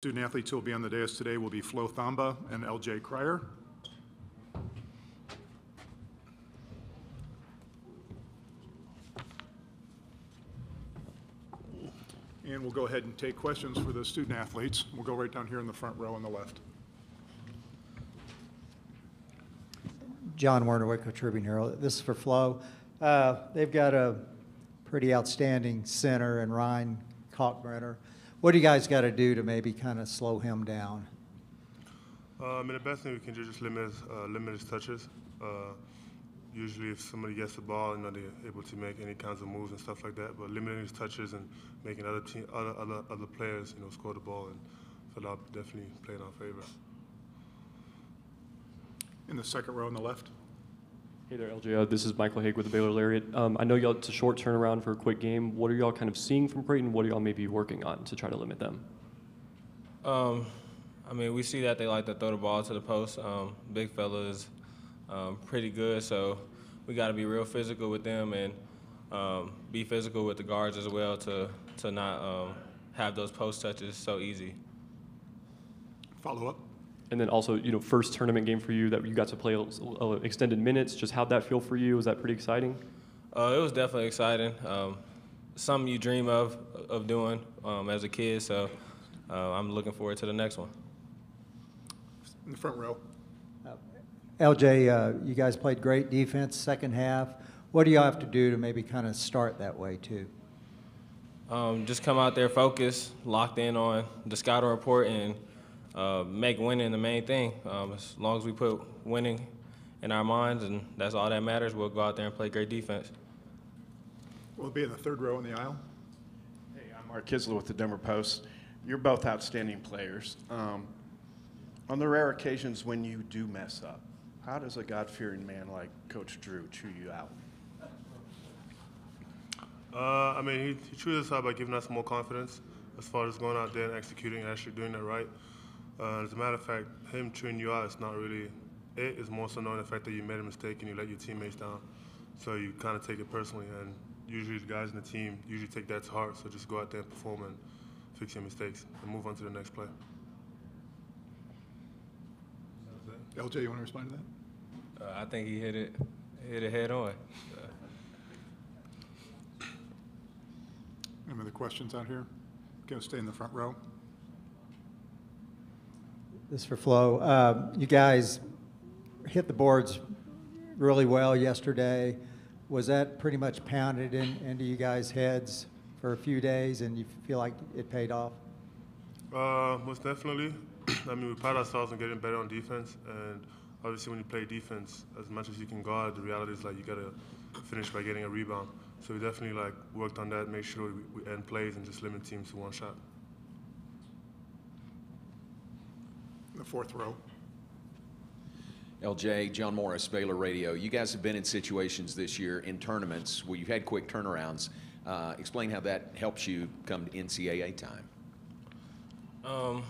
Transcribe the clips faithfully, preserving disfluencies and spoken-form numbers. Student athletes who will be on the dais today will be Flo Thamba and L J Cryer. And we'll go ahead and take questions for the student athletes. We'll go right down here in the front row on the left. John Werner, Waco Tribune Herald. This is for Flo. Uh, they've got a pretty outstanding center in Ryan Kalkbrenner. What do you guys got to do to maybe kind of slow him down? Uh, I mean, the best thing we can do is just limit his, uh, limit his touches. Uh, usually if somebody gets the ball, you know, they're able to make any kinds of moves and stuff like that. But limiting his touches and making other team, other, other, other players, you know, score the ball, and so that'll definitely play in our favor. In the second row on the left. Hey there, L J. Uh, this is Michael Hague with the Baylor Lariat. Um, I know y'all, it's a short turnaround for a quick game. What are y'all kind of seeing from Creighton? What are y'all maybe working on to try to limit them? Um, I mean, we see that they like to throw the ball to the post. Um, big fella is um, pretty good, so we got to be real physical with them and um, be physical with the guards as well to, to not um, have those post touches so easy. Follow up. And then also, you know, first tournament game for you that you got to play extended minutes. Just how'd that feel for you? Was that pretty exciting? Uh, it was definitely exciting. Um, something you dream of of doing um, as a kid. So uh, I'm looking forward to the next one. In the front row. Uh, L J, uh, you guys played great defense second half. What do y'all have to do to maybe kind of start that way too? Um, just come out there focused, locked in on the scouting report, and Uh, make winning the main thing. Um, as long as we put winning in our minds, and that's all that matters, we'll go out there and play great defense. We'll be in the third row in the aisle. Hey, I'm Mark Kiszla with the Denver Post. You're both outstanding players. Um, on the rare occasions when you do mess up, how does a God-fearing man like Coach Drew chew you out? Uh, I mean, he, he chews us out by giving us more confidence as far as going out there and executing and actually doing it right. Uh, as a matter of fact, him chewing you out is not really it. It's more so knowing the fact that you made a mistake and you let your teammates down. So you kind of take it personally, and usually the guys in the team usually take that to heart. So just go out there and perform and fix your mistakes and move on to the next play. L J, you want to respond to that? Uh, I think he hit it, hit it head on. Uh. Any other questions out here? Go stay in the front row. This is for Flo. Uh, you guys hit the boards really well yesterday. Was that pretty much pounded in, into you guys' heads for a few days, and you feel like it paid off? Uh, most definitely. I mean, we pride ourselves on getting better on defense, and obviously when you play defense, as much as you can guard, the reality is like you gotta finish by getting a rebound. So we definitely like worked on that, make sure we, we end plays and just limit teams to one shot. The fourth row. L J, John Morris, Baylor Radio. You guys have been in situations this year in tournaments where you've had quick turnarounds. Uh, explain how that helps you come to N C double A time. Um,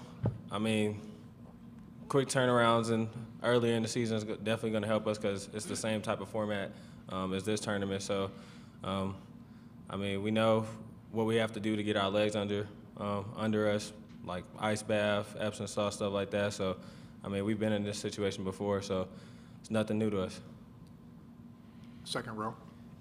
I mean, quick turnarounds and earlier in the season is definitely going to help us because it's the same type of format um, as this tournament. So, um, I mean, we know what we have to do to get our legs under um, under us. Like ice bath, Epsom salt, stuff like that. So, I mean, we've been in this situation before, so it's nothing new to us. Second row.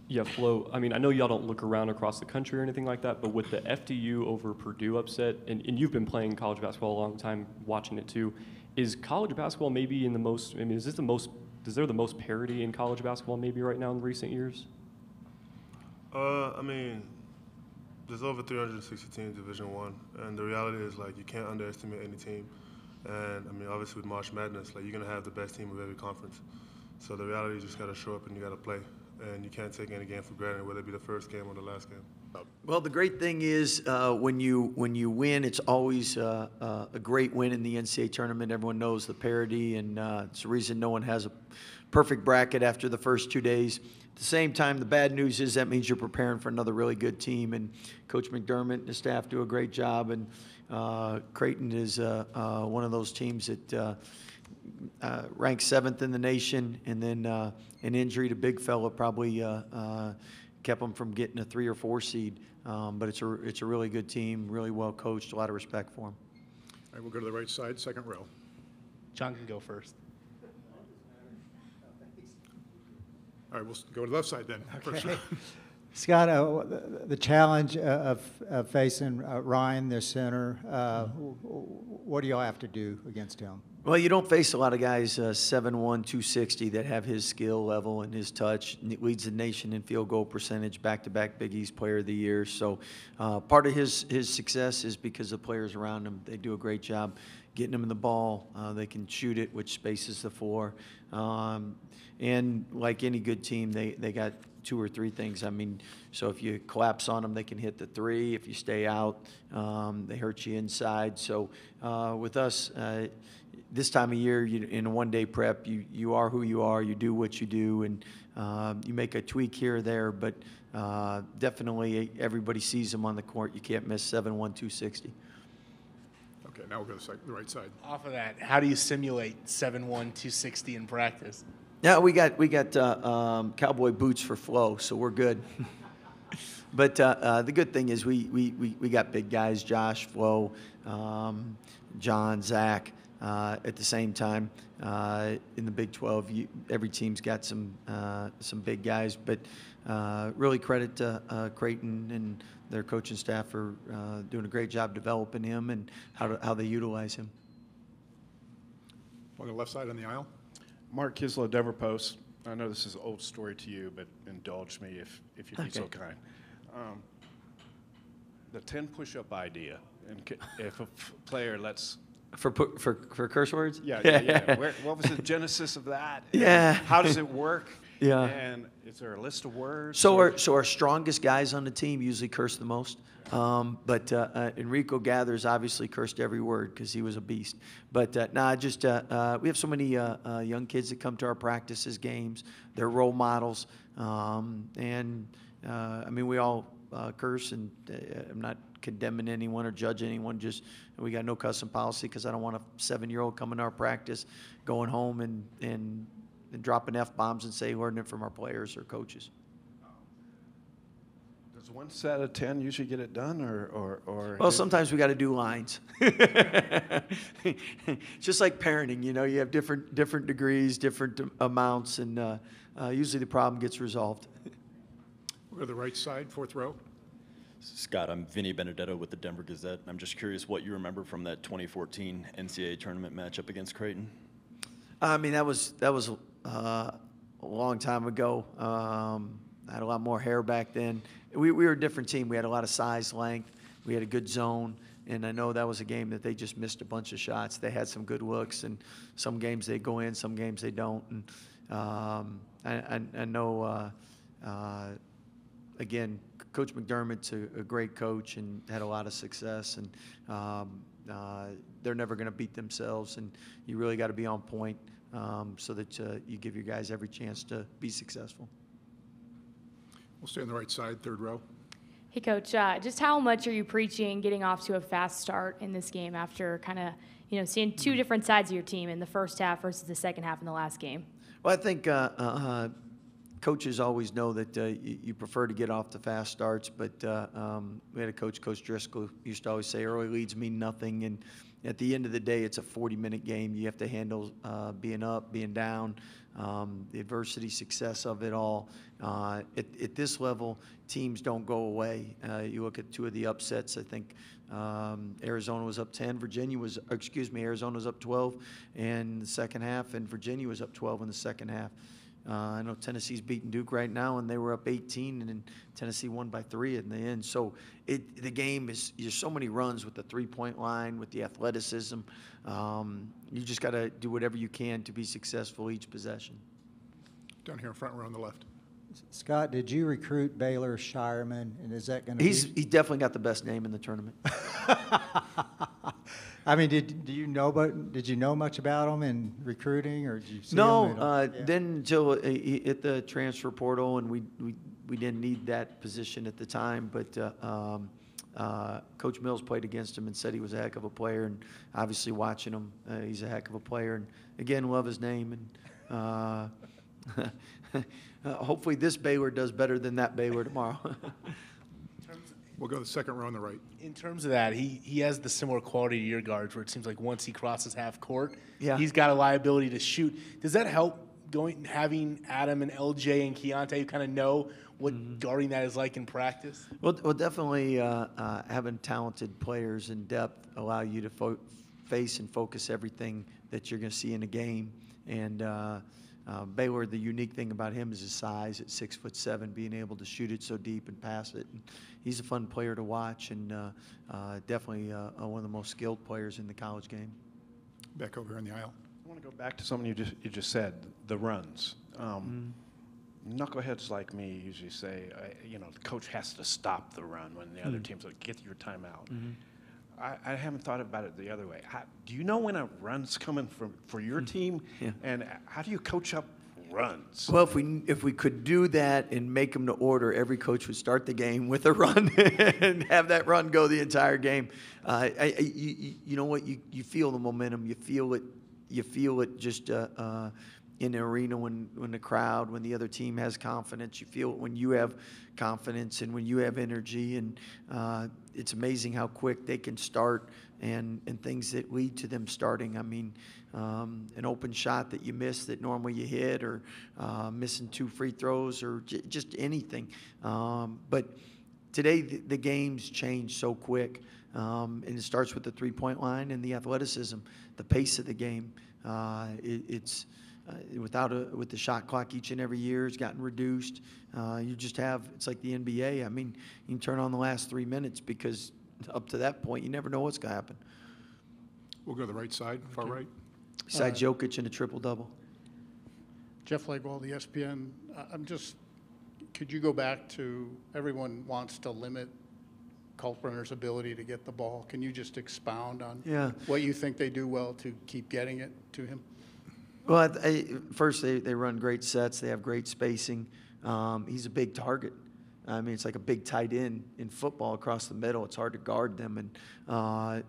Yeah, Flo, I mean, I know y'all don't look around across the country or anything like that, but with the F D U over Purdue upset, and, and you've been playing college basketball a long time, watching it too, is college basketball maybe in the most, I mean, is this the most, is there the most parity in college basketball maybe right now in recent years? Uh, I mean, there's over three hundred sixty teams in Division one, and the reality is like you can't underestimate any team. And I mean, obviously with March Madness, like you're gonna have the best team of every conference. So the reality is you just gotta show up and you gotta play, and you can't take any game for granted, whether it be the first game or the last game. Well, the great thing is uh, when you when you win, it's always uh, uh, a great win in the N C double A tournament. Everyone knows the parity, and uh, it's the reason no one has a perfect bracket after the first two days. At the same time, the bad news is that means you're preparing for another really good team, and Coach McDermott and his staff do a great job, and uh, Creighton is uh, uh, one of those teams that uh, uh, ranks seventh in the nation, and then uh, an injury to Big Fella probably uh, uh, kept them from getting a three or four seed, um, but it's a, it's a really good team, really well coached, a lot of respect for them. right, we'll go to the right side, second row. John can go first. All right, we'll go to the left side then. Okay. First row. Scott, uh, the, the challenge of, of facing uh, Ryan, their center, uh, what do y'all have to do against him? Well, you don't face a lot of guys uh, seven one, two sixty that have his skill level and his touch. Leads the nation in field goal percentage, back-to-back Big East Player of the Year. So uh, part of his, his success is because the players around him, they do a great job getting him in the ball. Uh, they can shoot it, which spaces the floor. Um, and like any good team, they, they got – two or three things. I mean, so if you collapse on them, they can hit the three. If you stay out, um, they hurt you inside. So uh, with us, uh, this time of year, you, in a one-day prep, you, you are who you are, you do what you do, and uh, you make a tweak here or there, but uh, definitely everybody sees them on the court. You can't miss seven one, two sixty. Okay, now we'll go to the, second, the right side. Off of that, how do you simulate seven one, two sixty in practice? Yeah, we got we got uh, um, cowboy boots for Flo, so we're good. But uh, uh, the good thing is we, we, we, we got big guys, Josh, Flo, um, John, Zach, uh, at the same time. Uh, in the Big twelve, you, every team's got some uh, some big guys. But uh, really credit to uh, Creighton and their coaching staff for uh, doing a great job developing him and how, to, how they utilize him. On the left side on the aisle. Mark Kiszla, Denver Post. I know this is an old story to you, but indulge me if, if you'd be okay. So kind. Um, the ten push-up idea, and if a player lets... For, for, for curse words? Yeah, yeah, yeah. Where, what was the genesis of that? Yeah. How does it work? Yeah. And is there a list of words? So our, so our strongest guys on the team usually curse the most. Um, but uh, uh, Enrico Gathers obviously cursed every word because he was a beast. But uh, nah, just uh, uh, we have so many uh, uh, young kids that come to our practices, games. They're role models, um, and uh, I mean we all uh, curse. And uh, I'm not condemning anyone or judging anyone. Just we got no cussing policy because I don't want a seven-year-old coming to our practice, going home and and, and dropping F-bombs and say learning it from our players or coaches. Does one set of ten usually get it done, or or, or well, sometimes we got to do lines. Just like parenting, you know, you have different different degrees, different amounts, and uh, uh, usually the problem gets resolved. We're to the right side, fourth row. Scott, I'm Vinny Benedetto with the Denver Gazette. I'm just curious what you remember from that twenty fourteen N C double A tournament matchup against Creighton. I mean, that was that was uh, a long time ago. Um, I had a lot more hair back then. We, we were a different team. We had a lot of size, length. We had a good zone. And I know that was a game that they just missed a bunch of shots. They had some good looks, and some games they go in, some games they don't. And um, I, I, I know, uh, uh, again, Coach McDermott's a, a great coach and had a lot of success. And um, uh, they're never going to beat themselves. And you really got to be on point um, so that uh, you give your guys every chance to be successful. We'll stay on the right side, third row. Hey, Coach, uh, just how much are you preaching getting off to a fast start in this game after kind of, you know, seeing two different sides of your team in the first half versus the second half in the last game? Well, I think uh, uh, coaches always know that uh, you, you prefer to get off the fast starts, but uh, um, we had a coach, Coach Driscoll, used to always say early leads mean nothing, and at the end of the day, it's a forty-minute game. You have to handle uh, being up, being down, um, the adversity, success of it all. Uh, at, at this level, teams don't go away. Uh, you look at two of the upsets. I think um, Arizona was up ten. Virginia was, excuse me, Arizona was up twelve in the second half, and Virginia was up twelve in the second half. Uh, I know Tennessee's beating Duke right now, and they were up eighteen, and then Tennessee won by three in the end. So it, the game is – there's so many runs with the three-point line, with the athleticism. Um, you just got to do whatever you can to be successful each possession. Down here in front row on the left. Scott, did you recruit Baylor Shireman, and is that going to be – He's he definitely got the best name in the tournament. I mean, did do you know but did you know much about him in recruiting, or did you see no, him? No, uh, yeah. Then until he hit the transfer portal, and we we we didn't need that position at the time. But uh, um, uh, Coach Mills played against him and said he was a heck of a player, and obviously watching him, uh, he's a heck of a player. And again, love his name, and uh, uh, hopefully this Baylor does better than that Baylor tomorrow. We'll go the second row on the right. In terms of that, he, he has the similar quality to your guards where it seems like once he crosses half court, yeah. he's got a liability to shoot. Does that help going having Adam and L J and Keontae kind of know what mm-hmm. guarding that is like in practice? Well, well definitely uh, uh, having talented players in depth allow you to fo face and focus everything that you're going to see in a game. And uh, uh, Baylor, the unique thing about him is his size at six foot seven, being able to shoot it so deep and pass it. And he's a fun player to watch, and uh, uh, definitely uh, one of the most skilled players in the college game. Back over here in the aisle. I want to go back to something you just you just said, the runs. Um, mm-hmm. Knuckleheads like me usually say, I, you know, the coach has to stop the run when the mm-hmm. other team's like, get your timeout. Mm-hmm. I, I haven't thought about it the other way. How, do you know when a run's coming from for your team, yeah. and how do you coach up runs? Well, if we if we could do that and make them to order, every coach would start the game with a run and have that run go the entire game. Uh, I, I, you, you know what? You you feel the momentum. You feel it. You feel it just. Uh, uh, in the arena when, when the crowd, when the other team has confidence, you feel it when you have confidence and when you have energy. And uh, it's amazing how quick they can start and, and things that lead to them starting. I mean, um, an open shot that you miss that normally you hit, or uh, missing two free throws, or j just anything. Um, but today the, the game's changed so quick. Um, and it starts with the three-point line and the athleticism, the pace of the game. Uh, it, it's... Uh, without a, with the shot clock each and every year, it's gotten reduced. Uh, you just have, it's like the N B A. I mean, you can turn on the last three minutes because up to that point, you never know what's going to happen. We'll go to the right side, far okay. right. Side uh, Jokic and a triple-double. Jeff Legwell, the E S P N. I'm just, could you go back to everyone wants to limit Kalkbrenner's ability to get the ball? Can you just expound on yeah. what you think they do well to keep getting it to him? Well, I, I, first, they, they run great sets. They have great spacing. Um, he's a big target. I mean, it's like a big tight end in football across the middle. It's hard to guard them. And, uh, I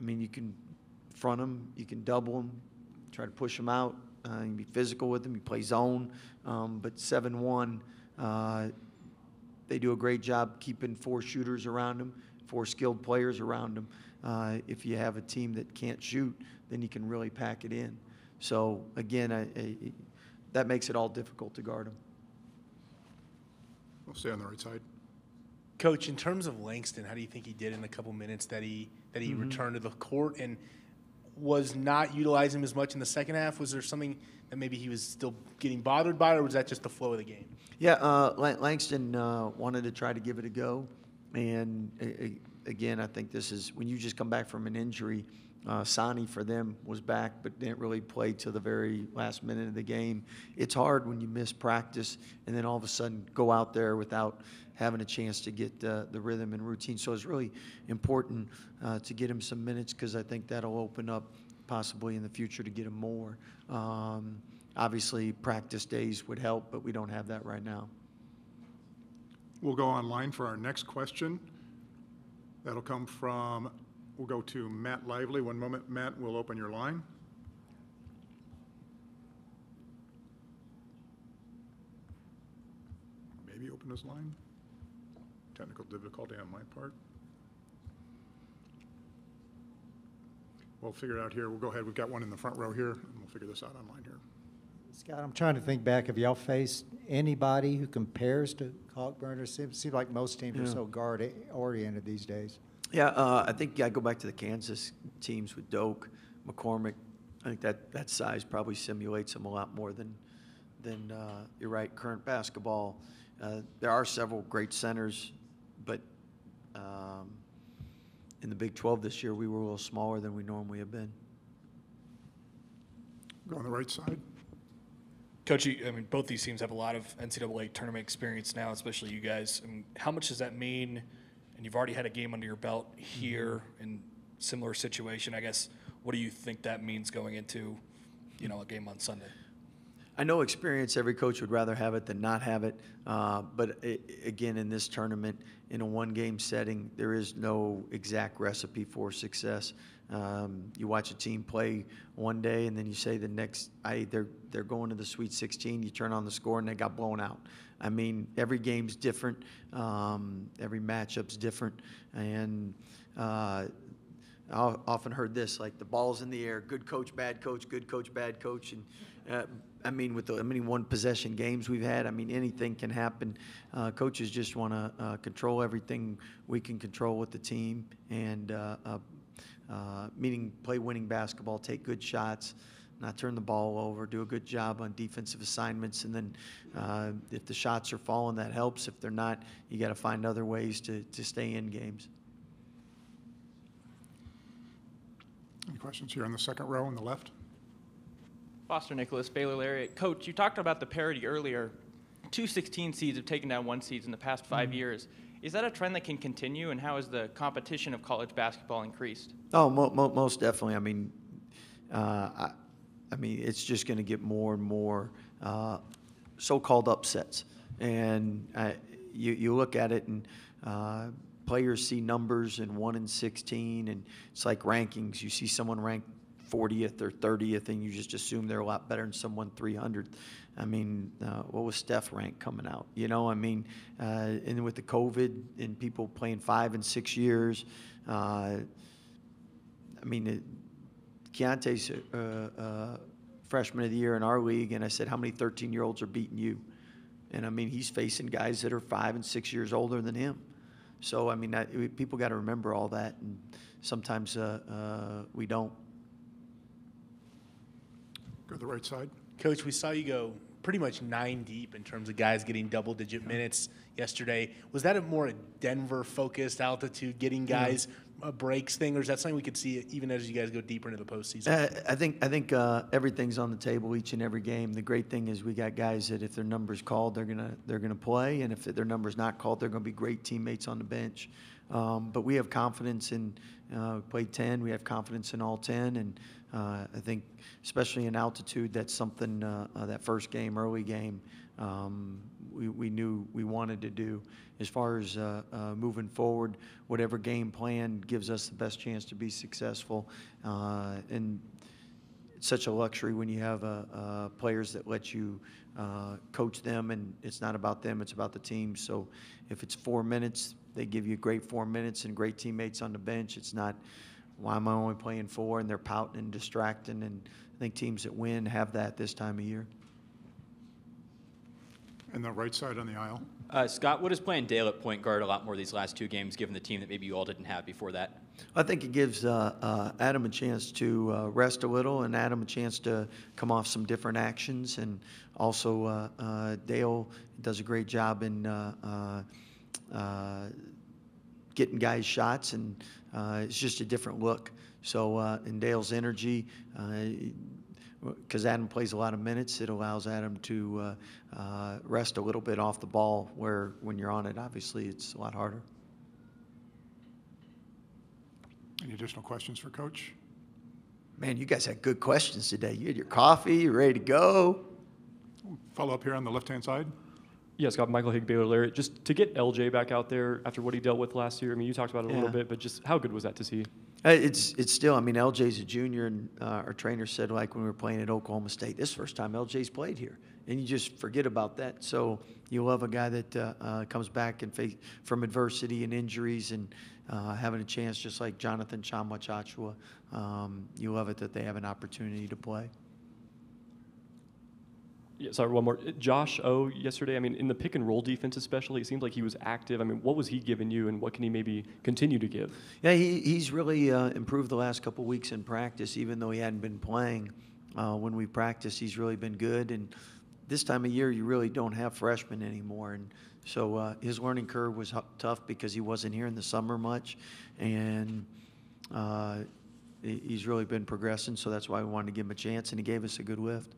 mean, you can front them. You can double them, try to push them out. Uh, you can be physical with them. You play zone. Um, but seven one, uh, they do a great job keeping four shooters around them, four skilled players around them. Uh, if you have a team that can't shoot, then you can really pack it in. So, again, I, I, that makes it all difficult to guard him. We'll stay on the right side. Coach, in terms of Langston, how do you think he did in the couple minutes that he that he mm-hmm. returned to the court and was not utilizing him as much in the second half? Was there something that maybe he was still getting bothered by, or was that just the flow of the game? Yeah, uh, Langston uh, wanted to try to give it a go. And, uh, again, I think this is when you just come back from an injury – Uh, Sani for them was back, but didn't really play till the very last minute of the game. It's hard when you miss practice and then all of a sudden go out there without having a chance to get uh, the rhythm and routine. So it's really important uh, to get him some minutes, because I think that'll open up possibly in the future to get him more. Um, obviously, practice days would help, but we don't have that right now. We'll go online for our next question. That'll come from... We'll go to Matt Lively. One moment, Matt, we'll open your line. Maybe open his line. Technical difficulty on my part. We'll figure it out here. We'll go ahead. We've got one in the front row here, and we'll figure this out online here. Scott, I'm trying to think back. Have y'all faced anybody who compares to Kalkbrenner? It seems like most teams yeah. are so guard-oriented these days. Yeah, uh, I think I go back to the Kansas teams with Doak, McCormick. I think that, that size probably simulates them a lot more than, than uh, you're right, current basketball. Uh, there are several great centers, but um, in the Big twelve this year, we were a little smaller than we normally have been. Go on the right side. Coach, I mean, both these teams have a lot of N C double A tournament experience now, especially you guys. I mean, how much does that mean? And you've already had a game under your belt here in similar situation. I guess, what do you think that means going into, you know, a game on Sunday? I know experience, every coach would rather have it than not have it. Uh, but it, again, in this tournament, in a one-game setting, there is no exact recipe for success. Um, you watch a team play one day, and then you say the next, I, they're they're going to the Sweet sixteen. You turn on the score, and they got blown out. I mean, every game's different. Um, every matchup's different. And uh, I often heard this, like the ball's in the air, good coach, bad coach, good coach, bad coach. And uh, I mean, with the I many one-possession games we've had, I mean, anything can happen. Uh, coaches just want to uh, control everything we can control with the team, and uh, uh, uh, meaning play winning basketball, take good shots, not turn the ball over, do a good job on defensive assignments, and then uh, if the shots are falling, that helps. If they're not, you got to find other ways to, to stay in games. Any questions here on the second row on the left? Foster Nicholas, Baylor Lariat. Coach, you talked about the parity earlier. two sixteen seeds have taken down one seeds in the past five mm-hmm. years. Is that a trend that can continue, and how has the competition of college basketball increased? Oh, mo mo most definitely. I mean, uh, I, I mean, it's just going to get more and more uh, so-called upsets. And I, you, you look at it, and uh, players see numbers in one and sixteen, and it's like rankings. You see someone ranked fortieth or thirtieth, and you just assume they're a lot better than someone three hundredth. I mean, uh, what was Steph rank coming out? You know, I mean, uh, and with the COVID and people playing five and six years, uh, I mean, it, Keontae's uh, uh, freshman of the year in our league, and I said, how many thirteen-year-olds are beating you? And, I mean, he's facing guys that are five and six years older than him. So, I mean, I, people got to remember all that, and sometimes uh, uh, we don't. Go to the right side. Coach, we saw you go pretty much nine deep in terms of guys getting double-digit minutes yesterday. Was that a more Denver-focused altitude, getting guys yeah. a breaks thing, or is that something we could see even as you guys go deeper into the postseason? Uh, I think I think uh, everything's on the table each and every game. The great thing is we got guys that if their number's called, they're gonna they're gonna play, and if their number's not called, they're gonna be great teammates on the bench. Um, but we have confidence in uh, play ten. We have confidence in all ten, and uh, I think especially in altitude, that's something uh, uh, that first game, early game, um, we, we knew we wanted to do. As far as uh, uh, moving forward, whatever game plan gives us the best chance to be successful, uh, and it's such a luxury when you have uh, uh, players that let you uh, coach them, and it's not about them, it's about the team. So if it's four minutes. They give you great four minutes and great teammates on the bench. It's not, why am I only playing four? And they're pouting and distracting. And I think teams that win have that this time of year. And the right side on the aisle. Uh, Scott, what is playing Dale at point guard a lot more these last two games, given the team that maybe you all didn't have before that? I think it gives uh, uh, Adam a chance to uh, rest a little, and Adam a chance to come off some different actions. And also uh, uh, Dale does a great job in uh, uh, Uh, getting guys shots, and uh, it's just a different look. So uh, in Dale's energy, because uh, Adam plays a lot of minutes, it allows Adam to uh, uh, rest a little bit off the ball, where when you're on it, obviously it's a lot harder. Any additional questions for Coach? Man, you guys had good questions today. You had your coffee, you're ready to go. We'll follow up here on the left-hand side. Yeah, Scott, Michael Hague, Baylor Lariat. Just to get L J back out there after what he dealt with last year, I mean, you talked about it a yeah. little bit, but just how good was that to see? It's it's still, I mean, L J's a junior, and uh, our trainer said, like, when we were playing at Oklahoma State, this first time L J's played here, and you just forget about that. So you love a guy that uh, uh, comes back and face from adversity and injuries, and uh, having a chance, just like Jonathan Chamwa-Chachua. Um, you love it that they have an opportunity to play. Yeah, sorry, one more. Josh O yesterday, I mean, in the pick and roll defense especially, it seemed like he was active. I mean, what was he giving you, and what can he maybe continue to give? Yeah, he, he's really uh, improved the last couple weeks in practice, even though he hadn't been playing. Uh, when we practice, he's really been good. And this time of year, you really don't have freshmen anymore. And so uh, his learning curve was tough because he wasn't here in the summer much. And uh, he's really been progressing, so that's why we wanted to give him a chance, and he gave us a good lift.